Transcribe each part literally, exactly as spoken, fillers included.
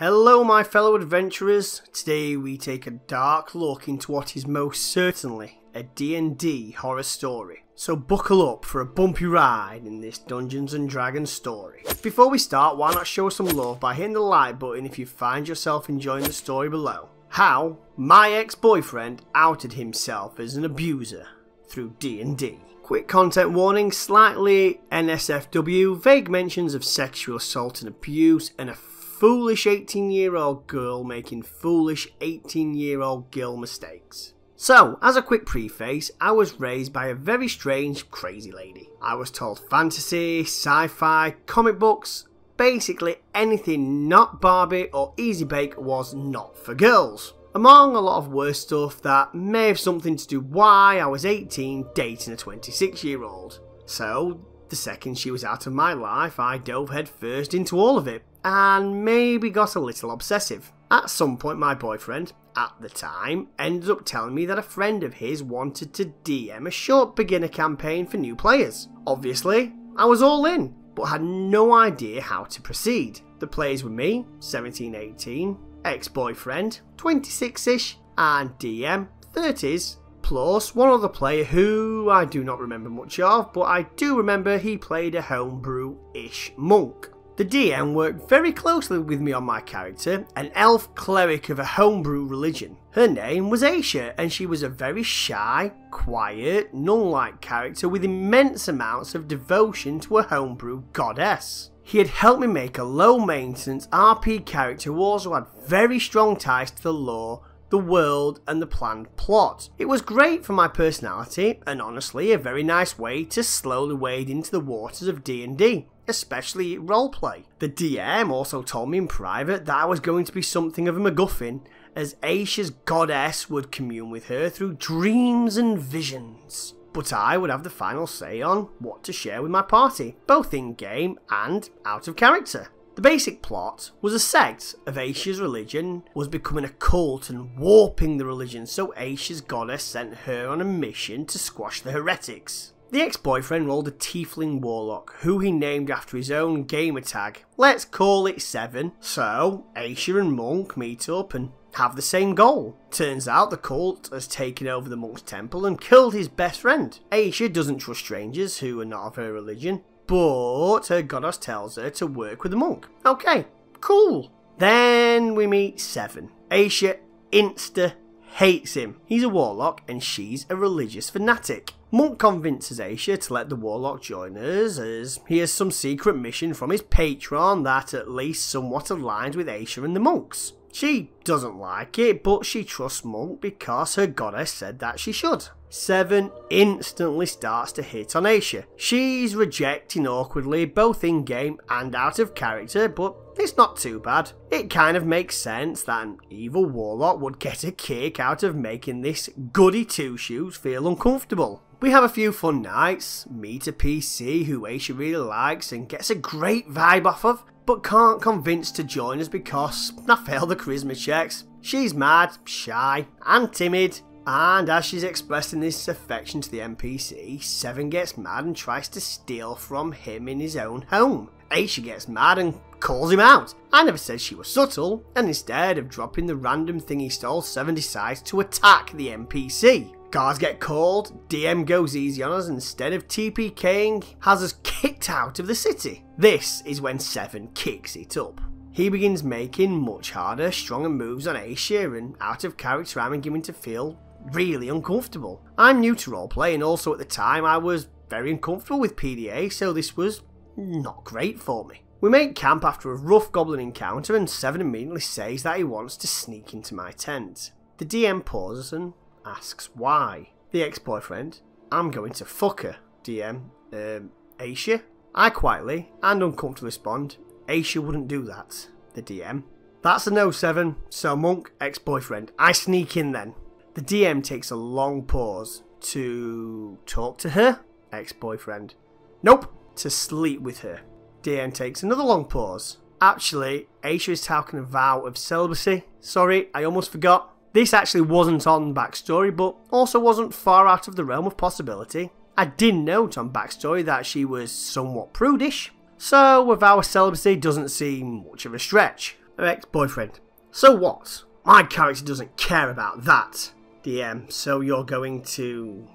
Hello my fellow adventurers, today we take a dark look into what is most certainly a D and D horror story. So buckle up for a bumpy ride in this Dungeons and Dragons story. Before we start, why not show some love by hitting the like button if you find yourself enjoying the story below. How my ex-boyfriend outed himself as an abuser through D and D. Quick content warning, slightly N S F W, vague mentions of sexual assault and abuse, and a foolish eighteen year old girl making foolish eighteen year old girl mistakes. So, as a quick preface, I was raised by a very strange, crazy lady. I was told fantasy, sci-fi, comic books, basically anything not Barbie or Easy Bake was not for girls. Among a lot of worse stuff that may have something to do why I was eighteen dating a twenty-six year old. So, the second she was out of my life, I dove headfirst into all of it, and maybe got a little obsessive. At some point my boyfriend, at the time, ended up telling me that a friend of his wanted to D M a short beginner campaign for new players. Obviously, I was all in, but had no idea how to proceed. The players were me, seventeen, eighteen, ex-boyfriend, twenty-six-ish, and D M, thirties, plus one other player who I do not remember much of, but I do remember he played a homebrew-ish monk. The D M worked very closely with me on my character, an elf cleric of a homebrew religion. Her name was Aisha, and she was a very shy, quiet, nun-like character with immense amounts of devotion to a homebrew goddess. He had helped me make a low-maintenance R P character who also had very strong ties to the lore, the world and the planned plot. It was great for my personality and honestly a very nice way to slowly wade into the waters of D and D, especially roleplay. The D M also told me in private that I was going to be something of a MacGuffin, as Aisha's goddess would commune with her through dreams and visions. But I would have the final say on what to share with my party, both in game and out of character. The basic plot was a sect of Aisha's religion was becoming a cult and warping the religion, so Aisha's goddess sent her on a mission to squash the heretics. The ex-boyfriend rolled a tiefling warlock, who he named after his own gamer tag. Let's call it Seven. So, Aisha and Monk meet up and have the same goal. Turns out the cult has taken over the monk's temple and killed his best friend. Aisha doesn't trust strangers who are not of her religion, but her goddess tells her to work with the monk. Okay, cool. Then we meet Seven. Aisha insta hates him. He's a warlock and she's a religious fanatic. Monk convinces Aisha to let the warlock join us as he has some secret mission from his patron that at least somewhat aligns with Aisha and the monks. She doesn't like it, but she trusts Monk because her goddess said that she should. Seven instantly starts to hit on Aisha. She's rejecting awkwardly, both in-game and out of character, but it's not too bad. It kind of makes sense that an evil warlock would get a kick out of making this goody two-shoes feel uncomfortable. We have a few fun nights, meet a P C who Aisha really likes and gets a great vibe off of, but can't convince to join us because I failed the charisma checks. She's mad, shy, and timid. And as she's expressing this affection to the N P C, Seven gets mad and tries to steal from him in his own home. Aisha gets mad and calls him out. I never said she was subtle, and instead of dropping the random thing he stole, Seven decides to attack the N P C. Guards get called, D M goes easy on us, and instead of T P K ing, has us kicked out of the city. This is when Seven kicks it up. He begins making much harder, stronger moves on Aisha, and out of character I'm beginning to feel really uncomfortable. I'm new to roleplay and also at the time I was very uncomfortable with P D A, so this was not great for me. We make camp after a rough goblin encounter and Seven immediately says that he wants to sneak into my tent. The D M pauses and asks why. The ex-boyfriend, I'm going to fuck her. D M, um, Aisha? I quietly and uncomfortably respond, Aisha wouldn't do that. The D M, that's a no Seven, so Monk, ex-boyfriend, I sneak in then. The D M takes a long pause to talk to her, ex-boyfriend. Nope, to sleep with her. D M takes another long pause. Actually, Aisha is taking a vow of celibacy. Sorry, I almost forgot. This actually wasn't on backstory, but also wasn't far out of the realm of possibility. I did note on backstory that she was somewhat prudish, so a vow of celibacy doesn't seem much of a stretch. her ex-boyfriend. So what? My character doesn't care about that. D M, so you're going to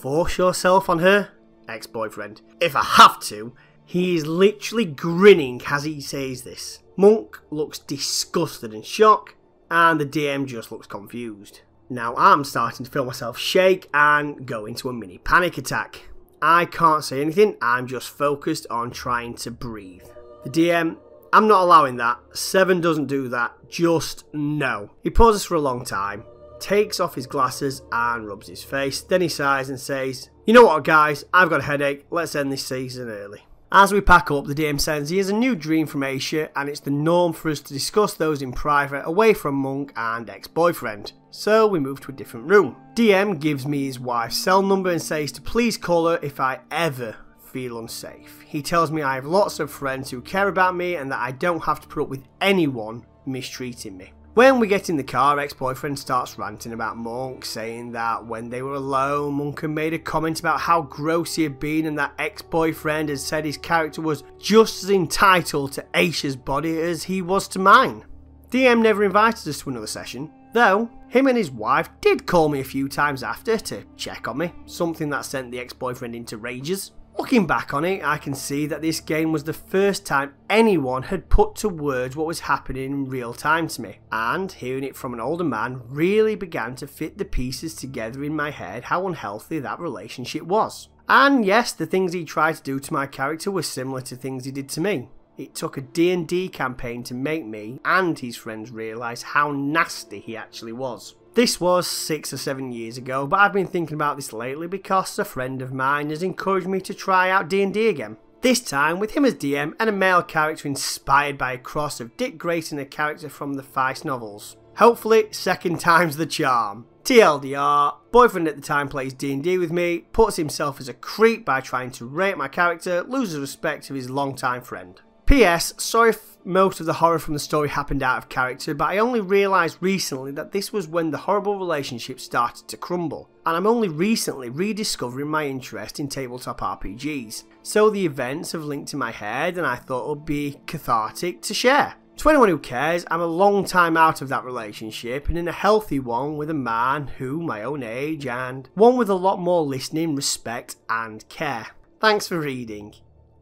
force yourself on her? Ex-boyfriend. If I have to. He is literally grinning as he says this. Monk looks disgusted and shocked, and the D M just looks confused. Now I'm starting to feel myself shake and go into a mini panic attack. I can't say anything, I'm just focused on trying to breathe. The D M, I'm not allowing that, Seven doesn't do that, just no. He pauses for a long time, takes off his glasses and rubs his face, then he sighs and says, you know what guys, I've got a headache, let's end this season early. As we pack up, the D M says he has a new dream from Asia and it's the norm for us to discuss those in private away from Monk and ex-boyfriend. So we move to a different room. D M gives me his wife's cell number and says to please call her if I ever feel unsafe. He tells me I have lots of friends who care about me and that I don't have to put up with anyone mistreating me. When we get in the car, ex-boyfriend starts ranting about Monk, saying that when they were alone, Monk had made a comment about how gross he had been and that ex-boyfriend had said his character was just as entitled to Aisha's body as he was to mine. D M never invited us to another session, though him and his wife did call me a few times after to check on me, something that sent the ex-boyfriend into rages. Looking back on it, I can see that this game was the first time anyone had put to words what was happening in real time to me, and hearing it from an older man really began to fit the pieces together in my head how unhealthy that relationship was. And yes, the things he tried to do to my character were similar to things he did to me. It took a D and D campaign to make me and his friends realise how nasty he actually was. This was six or seven years ago, but I've been thinking about this lately because a friend of mine has encouraged me to try out D and D again. This time with him as D M and a male character inspired by a cross of Dick Grayson and a character from the Feist novels. Hopefully, second time's the charm. T L D R, boyfriend at the time plays D and D with me, puts himself as a creep by trying to rape my character, loses respect of his longtime friend. P S. Sorry if most of the horror from the story happened out of character, but I only realised recently that this was when the horrible relationship started to crumble, and I'm only recently rediscovering my interest in tabletop R P Gs, so the events have linked in my head and I thought it would be cathartic to share. To anyone who cares, I'm a long time out of that relationship and in a healthy one with a man who my own age and one with a lot more listening, respect and care. Thanks for reading.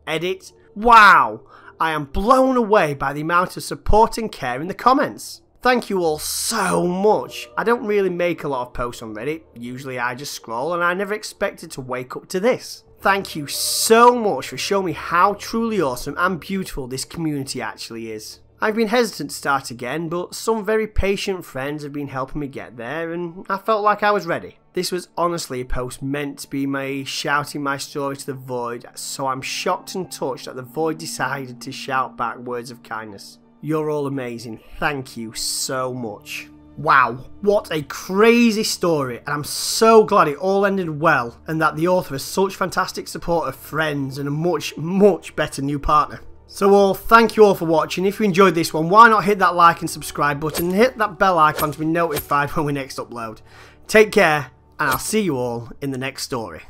Edit. Wow! I am blown away by the amount of support and care in the comments. Thank you all so much. I don't really make a lot of posts on Reddit, usually I just scroll, and I never expected to wake up to this. Thank you so much for showing me how truly awesome and beautiful this community actually is. I've been hesitant to start again, but some very patient friends have been helping me get there and I felt like I was ready. This was honestly a post meant to be me shouting my story to the void, so I'm shocked and touched that the void decided to shout back words of kindness. You're all amazing, thank you so much. Wow, what a crazy story, and I'm so glad it all ended well and that the author has such fantastic support of friends and a much, much better new partner. So all, thank you all for watching. If you enjoyed this one, why not hit that like and subscribe button and hit that bell icon to be notified when we next upload. Take care, and I'll see you all in the next story.